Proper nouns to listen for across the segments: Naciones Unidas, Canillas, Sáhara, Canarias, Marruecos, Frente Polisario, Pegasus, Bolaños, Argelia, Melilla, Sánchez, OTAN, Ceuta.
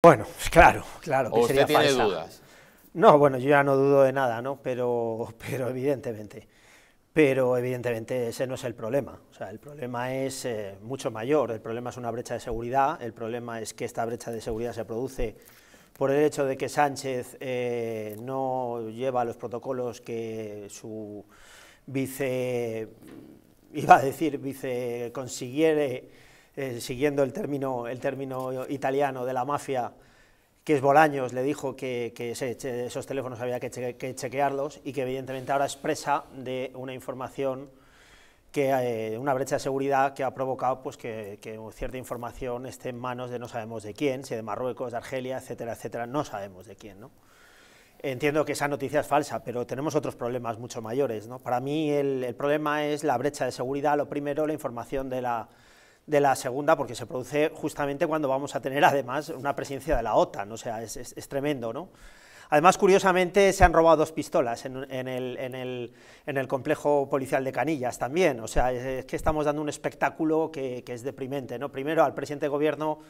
Bueno, claro que sería falsa. ¿Usted tiene dudas? No, bueno, yo ya no dudo de nada, ¿no? Pero evidentemente ese no es el problema. O sea, el problema es mucho mayor. El problema es una brecha de seguridad. El problema es que esta brecha de seguridad se produce por el hecho de que Sánchez no lleva los protocolos que su viceconsiliere, siguiendo el término italiano de la mafia, que es Bolaños, le dijo que esos teléfonos había que chequearlos, y que evidentemente ahora es presa de una información, una brecha de seguridad que ha provocado pues que cierta información esté en manos de no sabemos de quién, si de Marruecos, de Argelia, etcétera, etcétera, no sabemos de quién, ¿no? Entiendo que esa noticia es falsa, pero tenemos otros problemas mucho mayores, ¿no? Para mí el problema es la brecha de seguridad, lo primero, la información de la segunda, porque se produce justamente cuando vamos a tener además una presencia de la OTAN, o sea, es tremendo, ¿no? Además, curiosamente, se han robado 2 pistolas en el complejo policial de Canillas también, o sea, es que estamos dando un espectáculo que es deprimente, ¿no? Primero, al presidente de gobierno,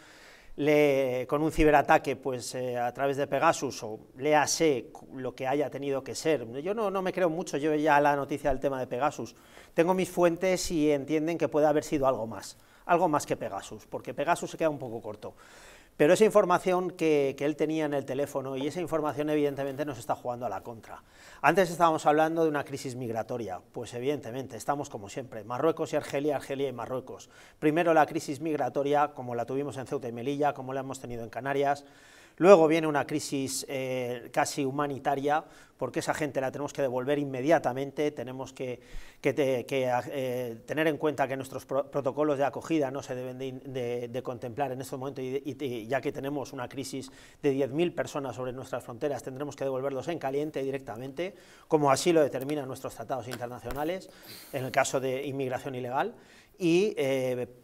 con un ciberataque pues, a través de Pegasus, o léase lo que haya tenido que ser. Yo no me creo mucho, yo ya la noticia del tema de Pegasus, tengo mis fuentes y entienden que puede haber sido algo más que Pegasus, porque Pegasus se queda un poco corto. Pero esa información que él tenía en el teléfono, y esa información evidentemente nos está jugando a la contra. Antes estábamos hablando de una crisis migratoria, pues evidentemente estamos como siempre, Marruecos y Argelia, Argelia y Marruecos. Primero la crisis migratoria, como la tuvimos en Ceuta y Melilla, como la hemos tenido en Canarias. Luego viene una crisis casi humanitaria, porque esa gente la tenemos que devolver inmediatamente, tenemos que tener en cuenta que nuestros protocolos de acogida no se deben de contemplar en este momento, y ya que tenemos una crisis de 10.000 personas sobre nuestras fronteras, tendremos que devolverlos en caliente directamente, como así lo determinan nuestros tratados internacionales, en el caso de inmigración ilegal. Y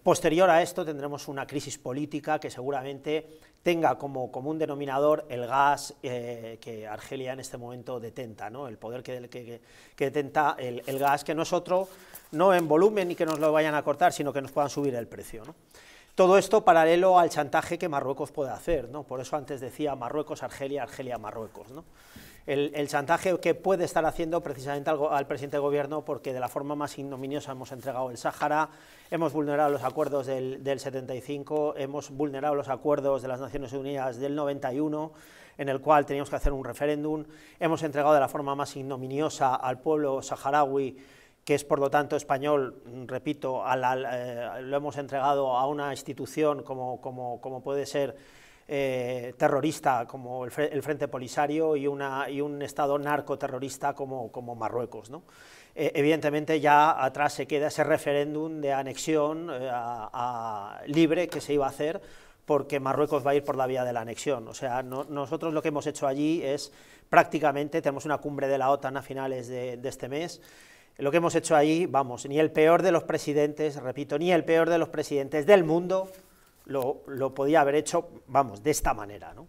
posterior a esto tendremos una crisis política que seguramente tenga como común denominador el gas que Argelia en este momento detenta, ¿no? El poder que detenta el gas, que no es otro, no en volumen y que nos lo vayan a cortar, sino que nos puedan subir el precio, ¿no? Todo esto paralelo al chantaje que Marruecos puede hacer, ¿no? Por eso antes decía Marruecos, Argelia, Argelia, Marruecos, ¿no? El chantaje que puede estar haciendo precisamente al presidente de gobierno, porque de la forma más ignominiosa hemos entregado el Sáhara, hemos vulnerado los acuerdos del 75, hemos vulnerado los acuerdos de las Naciones Unidas del 91, en el cual teníamos que hacer un referéndum, hemos entregado de la forma más ignominiosa al pueblo saharaui, que es por lo tanto español, repito, lo hemos entregado a una institución como puede ser terrorista, como el Frente Polisario, y un Estado narcoterrorista como Marruecos, ¿no? Evidentemente ya atrás se queda ese referéndum de anexión libre que se iba a hacer, porque Marruecos va a ir por la vía de la anexión. O sea, nosotros lo que hemos hecho allí es prácticamente, tenemos una cumbre de la OTAN a finales de este mes. Lo que hemos hecho ahí, vamos, ni el peor de los presidentes, repito, ni el peor de los presidentes del mundo lo podía haber hecho, vamos, de esta manera, ¿no?